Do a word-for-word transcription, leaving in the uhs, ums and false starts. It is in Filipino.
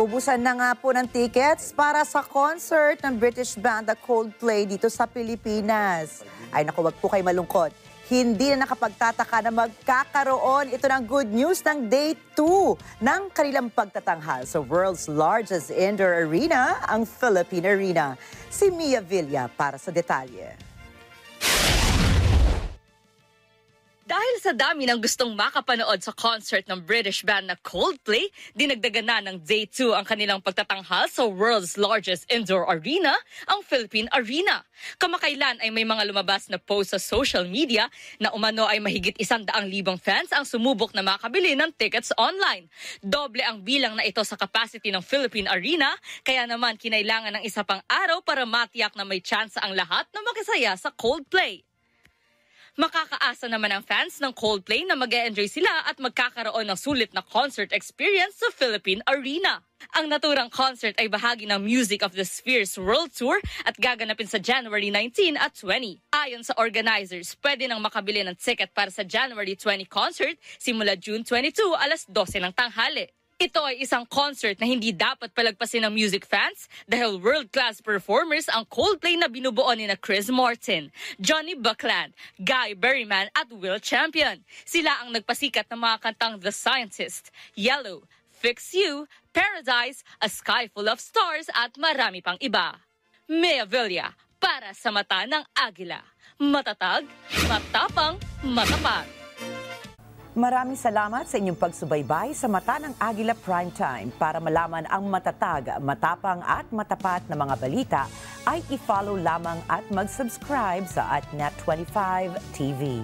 Ubusan na nga po ng tickets para sa concert ng British band na Coldplay dito sa Pilipinas. Ay naku, wag po kayo malungkot. Hindi na nakapagtataka na magkakaroon ito ng good news ng day two ng kanilang pagtatanghal sa world's largest indoor arena, ang Philippine Arena. Si Mia Villa para sa detalye. Dahil sa dami ng gustong makapanood sa concert ng British band na Coldplay, dinagdagan na ng day two ang kanilang pagtatanghal sa world's largest indoor arena, ang Philippine Arena. Kamakailan ay may mga lumabas na post sa social media na umano ay mahigit isang daang libang fans ang sumubok na makabili ng tickets online. Doble ang bilang na ito sa capacity ng Philippine Arena, kaya naman kinailangan ng isa pang araw para matiyak na may tsansa ang lahat na makisaya sa Coldplay. Makakaasa naman ang fans ng Coldplay na mag-e-enjoy sila at magkakaroon ng sulit na concert experience sa Philippine Arena. Ang naturang concert ay bahagi ng Music of the Spheres World Tour at gaganapin sa January nineteen at twenty. Ayon sa organizers, pwede nang makabili ng ticket para sa January twenty concert simula June twenty-two alas dose ng tanghali. Ito ay isang concert na hindi dapat palagpasin ng music fans dahil world-class performers ang Coldplay na binubuo nina Chris Martin, Johnny Buckland, Guy Berryman at Will Champion. Sila ang nagpasikat ng mga kantang The Scientist, Yellow, Fix You, Paradise, A Sky Full of Stars at marami pang iba. Mea Villa para sa Mata ng Agila. Matatag, matapang, matapag. Maraming salamat sa inyong pagsubaybay sa Mata ng Agila Primetime. Para malaman ang matatag, matapang at matapat na mga balita, ay i-follow lamang at mag-subscribe sa at Net twenty-five T V.